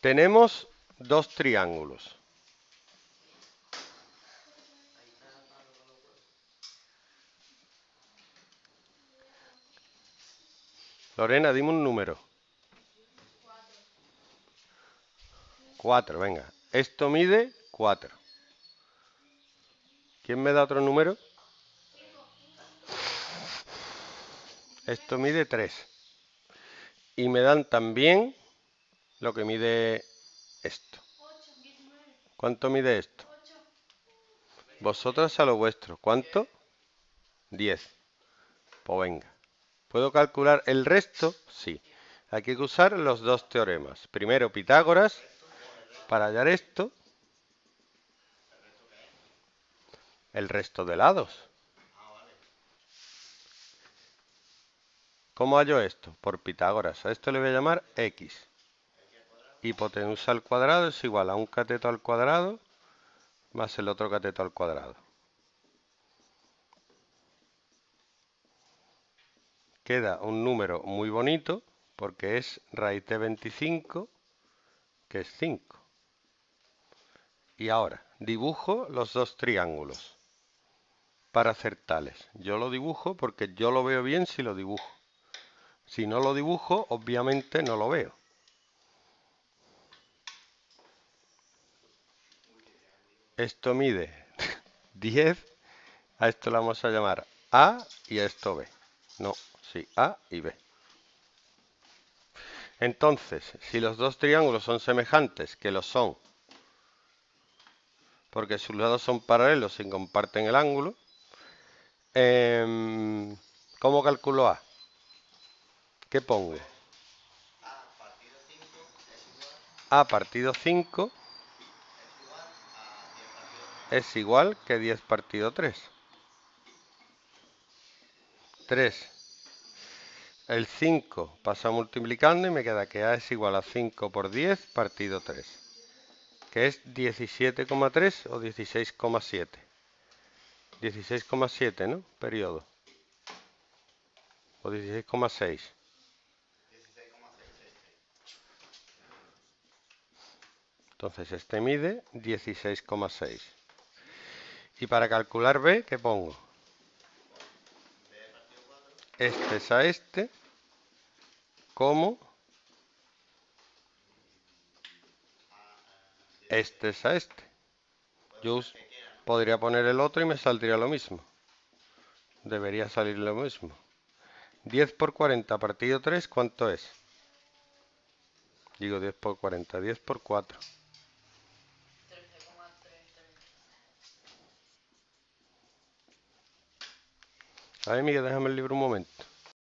Tenemos dos triángulos. Lorena, dime un número. 4, venga. Esto mide 4. ¿Quién me da otro número? Esto mide 3. Y me dan también lo que mide esto. ¿Cuánto mide esto? Vosotros a lo vuestro. ¿Cuánto? 10. Pues venga. ¿Puedo calcular el resto? Sí. Hay que usar los dos teoremas. Primero Pitágoras para hallar esto. El resto de lados. ¿Cómo hallo esto? Por Pitágoras. A esto le voy a llamar X. Hipotenusa al cuadrado es igual a un cateto al cuadrado más el otro cateto al cuadrado. Queda un número muy bonito porque es raíz de 25, que es 5. Y ahora, dibujo los dos triángulos para hacer tales. Yo lo dibujo porque yo lo veo bien si lo dibujo. Si no lo dibujo, obviamente no lo veo. Esto mide 10, a esto la vamos a llamar A y a esto B. No, sí, A y B. Entonces, si los dos triángulos son semejantes, que lo son, porque sus lados son paralelos y comparten el ángulo, ¿cómo calculo A? ¿Qué pongo? A partido 5 es igual que 10 partido 3. 3. El 5 pasa multiplicando y me queda que A es igual a 5 por 10 partido 3, que es 17,3 o 16,7. 16,7, ¿no? Periodo. O 16,6. Entonces este mide 16,6. Y para calcular B, ¿qué pongo? Este es a este, como este es a este. Yo podría poner el otro y me saldría lo mismo. Debería salir lo mismo. 10 por 40 partido 3, ¿cuánto es? Digo 10 por 40, 10 por 4. 13,33. A ver, Miguel, déjame el libro un momento.